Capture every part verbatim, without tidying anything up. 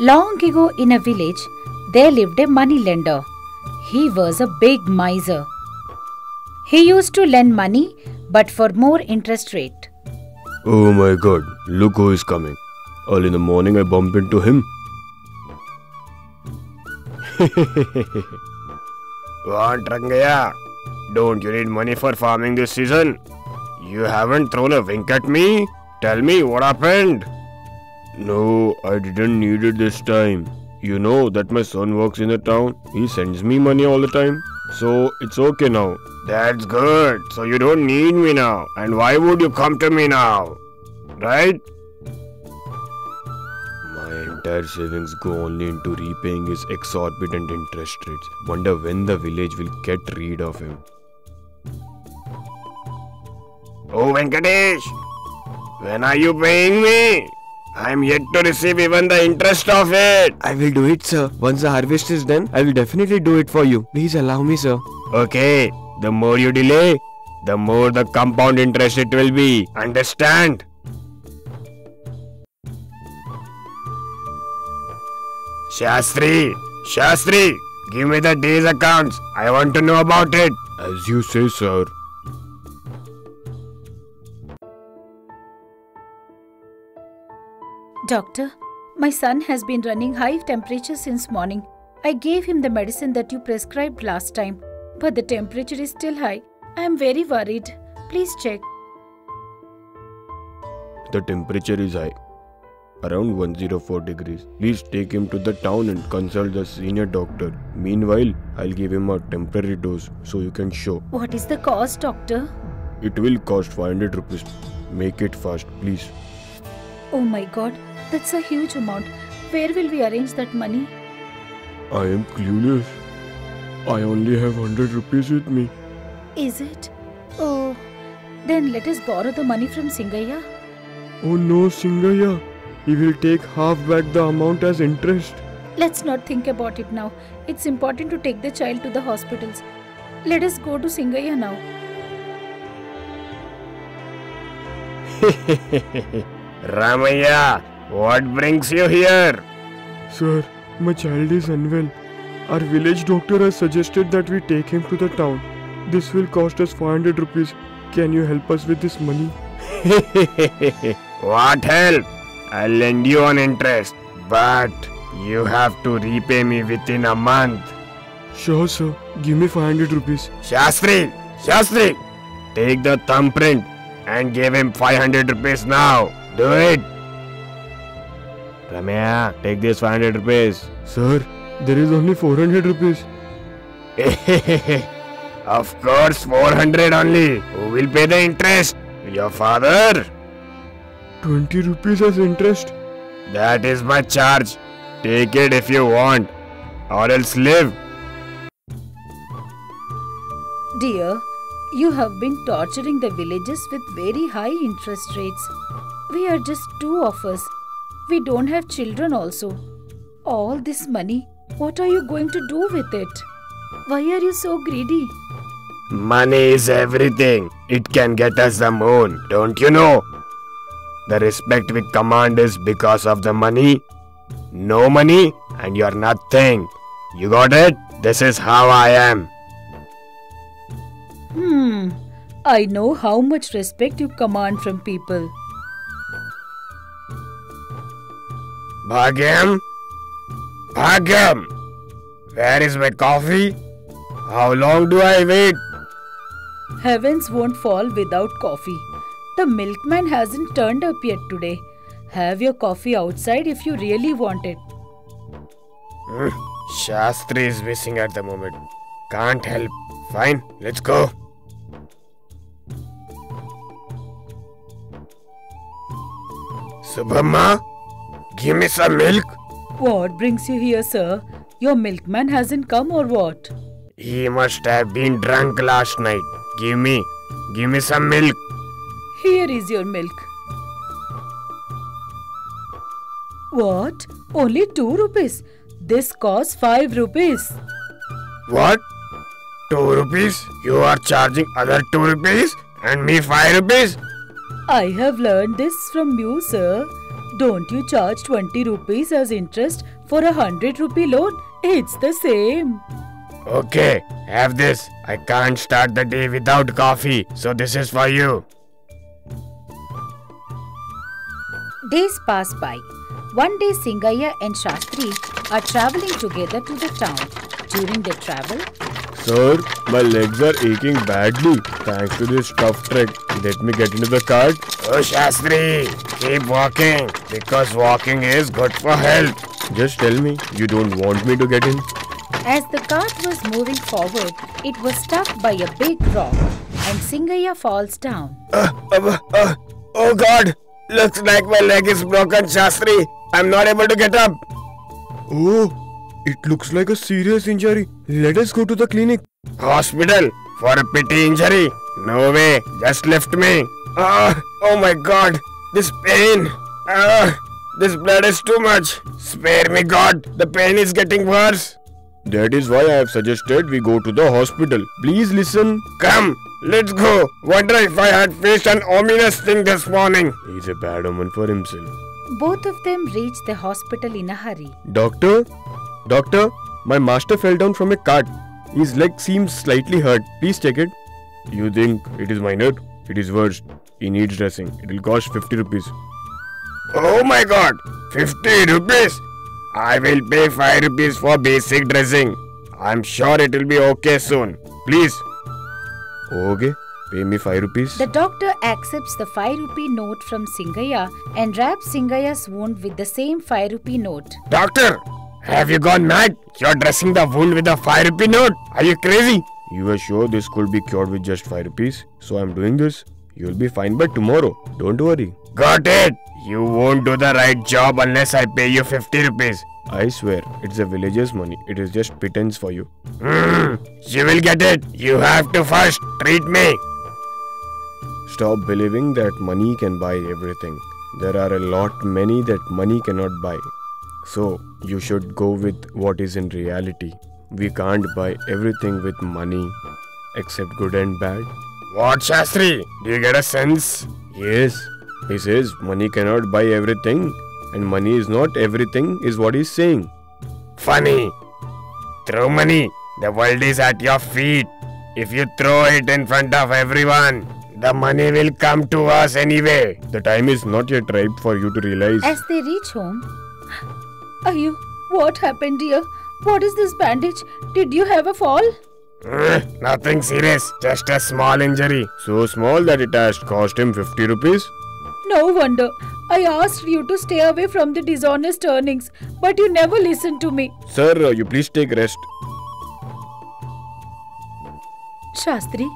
Long ago in a village, there lived a moneylender. He was a big miser. He used to lend money, but for more interest rate. Oh my God, look who is coming. Early in the morning I bump into him. What, Rangaya? Don't you need money for farming this season? You haven't thrown a wink at me? Tell me what happened? No, I didn't need it this time. You know that my son works in the town. He sends me money all the time. So it's okay now. That's good. So you don't need me now. And why would you come to me now? Right? My entire savings go only into repaying his exorbitant interest rates. Wonder when the village will get rid of him. Oh Venkatesh! When are you paying me? I am yet to receive even the interest of it. I will do it, sir. Once the harvest is done, I will definitely do it for you. Please allow me, sir. Okay. The more you delay, the more the compound interest it will be. Understand? Shastri! Shastri! Give me the day's accounts. I want to know about it. As you say, sir. Doctor, my son has been running high temperature since morning. I gave him the medicine that you prescribed last time. But the temperature is still high. I am very worried. Please check. The temperature is high. Around one hundred four degrees. Please take him to the town and consult the senior doctor. Meanwhile, I'll give him a temporary dose so you can show. What is the cost, doctor? It will cost five hundred rupees. Make it fast, please. Oh my God, that's a huge amount. Where will we arrange that money? I am clueless. I only have one hundred rupees with me. Is it? Oh, then let us borrow the money from Singayya. Oh no, Singayya. He will take half back the amount as interest. Let's not think about it now. It's important to take the child to the hospitals. Let us go to Singayya now. Ramayya, what brings you here? Sir, my child is unwell. Our village doctor has suggested that we take him to the town. This will cost us five hundred rupees. Can you help us with this money? What help? I'll lend you on interest, but you have to repay me within a month. Sure, sir. Give me five hundred rupees. Shastri! Shastri! Take the thumbprint and give him five hundred rupees now. Do it! Ramya, take this five hundred rupees. Sir, there is only four hundred rupees. Of course, four hundred only. Who will pay the interest? Your father? twenty rupees as interest? That is my charge. Take it if you want, or else live. Dear, you have been torturing the villagers with very high interest rates. We are just two of us. We don't have children also. All this money, what are you going to do with it? Why are you so greedy? Money is everything. It can get us the moon, don't you know? The respect we command is because of the money. No money and you're nothing. You got it? This is how I am. Hmm. I know how much respect you command from people. Bhagyam? Bhagyam! Where is my coffee? How long do I wait? Heavens won't fall without coffee. The milkman hasn't turned up yet today. Have your coffee outside if you really want it. Mm, Shastri is missing at the moment. Can't help. Fine, let's go. Subhamma? Give me some milk. What brings you here, sir? Your milkman hasn't come or what? He must have been drunk last night. Give me, give me some milk. Here is your milk. What? Only two rupees? This costs five rupees. What? Two rupees? You are charging other two rupees and me five rupees? I have learned this from you, sir. Don't you charge twenty rupees as interest for a hundred rupee loan? It's the same. Okay, have this. I can't start the day without coffee, so this is for you. Days pass by. One day Singayya and Shastri are travelling together to the town. During their travel, Sir, my legs are aching badly thanks to this tough trek. Let me get into the cart. Oh Shastri, keep walking because walking is good for health. Just tell me, you don't want me to get in? As the cart was moving forward, it was stuck by a big rock and Singayya falls down. Uh, uh, uh, oh God, looks like my leg is broken, Shastri. I'm not able to get up. Oh, it looks like a serious injury. Let us go to the clinic. Hospital? For a petty injury? No way, just lift me. Ah, oh my God, this pain. Ah, this blood is too much. Spare me, God, the pain is getting worse. That is why I have suggested we go to the hospital. Please listen. Come, let's go. Wonder if I had faced an ominous thing this morning. He's a bad omen for himself. Both of them reach the hospital in a hurry. Doctor, doctor, my master fell down from a cart. His leg seems slightly hurt. Please check it. You think it is minor? It is worse. He needs dressing. It will cost fifty rupees. Oh my God, fifty rupees. I will pay five rupees for basic dressing. I'm sure it will be okay soon. Please. Okay, pay me five rupees. The doctor accepts the five rupee note from Singayya and wraps Singayya's wound with the same five rupee note. Doctor, have you gone mad? You're dressing the wound with a five rupee note. Are you crazy? You were sure this could be cured with just five rupees. So I'm doing this. You'll be fine by tomorrow. Don't worry. Got it. You won't do the right job unless I pay you fifty rupees. I swear, it's a villager's money. It is just pittance for you. Mm, you will get it. You have to first treat me. Stop believing that money can buy everything. There are a lot many that money cannot buy. So, you should go with what is in reality. We can't buy everything with money, except good and bad. What, Shastri? Do you get a sense? Yes. He says money cannot buy everything and money is not everything is what he's saying. Funny. Throw money. The world is at your feet. If you throw it in front of everyone, the money will come to us anyway. The time is not yet ripe for you to realize. As they reach home, Ayu, what happened dear? What is this bandage? Did you have a fall? Mm, nothing serious. Just a small injury. So small that it has cost him fifty rupees. No wonder. I asked you to stay away from the dishonest earnings, but you never listened to me. Sir, you please take rest. Shastri,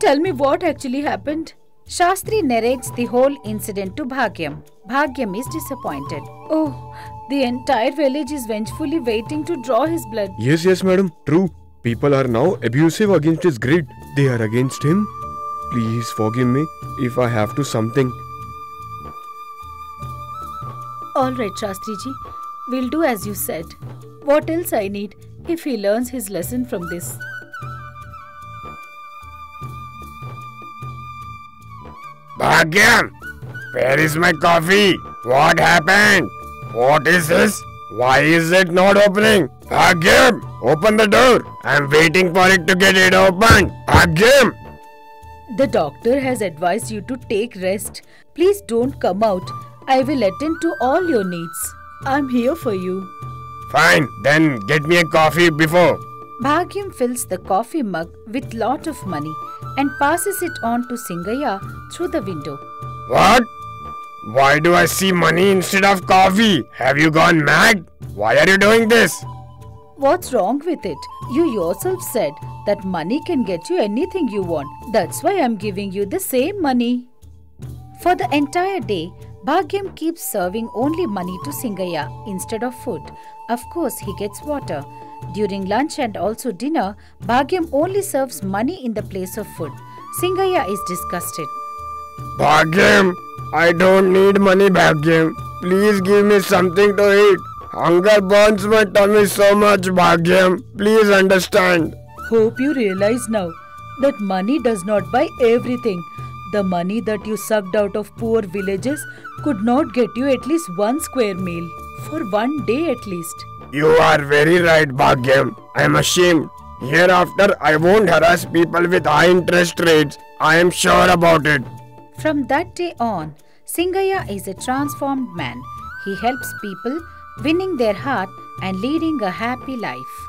tell me what actually happened. Shastri narrates the whole incident to Bhagyam. Bhagyam is disappointed. Oh, the entire village is vengefully waiting to draw his blood. Yes, yes, madam. True. People are now abusive against his greed. They are against him. Please forgive me if I have to something. Alright, Shastriji, we'll do as you said. What else I need if he learns his lesson from this? Bhagyam, where is my coffee? What happened? What is this? Why is it not opening? Bhagyam, open the door. I'm waiting for it to get it open. Bhagyam! The doctor has advised you to take rest. Please don't come out. I will attend to all your needs. I'm here for you. Fine, then get me a coffee before. Bhagyam fills the coffee mug with lot of money and passes it on to Singayya through the window. What? Why do I see money instead of coffee? Have you gone mad? Why are you doing this? What's wrong with it? You yourself said that money can get you anything you want. That's why I'm giving you the same money. For the entire day, Bhagyam keeps serving only money to Singayya instead of food. Of course, he gets water. During lunch and also dinner, Bhagyam only serves money in the place of food. Singayya is disgusted. Bhagyam, I don't need money, Bhagyam. Please give me something to eat. Hunger burns my tummy so much, Bhagyam. Please understand. Hope you realize now that money does not buy everything. The money that you sucked out of poor villages could not get you at least one square meal, for one day at least. You are very right, Bhagyam. I am ashamed. Hereafter, I won't harass people with high interest rates. I am sure about it. From that day on, Singayya is a transformed man. He helps people, winning their heart and leading a happy life.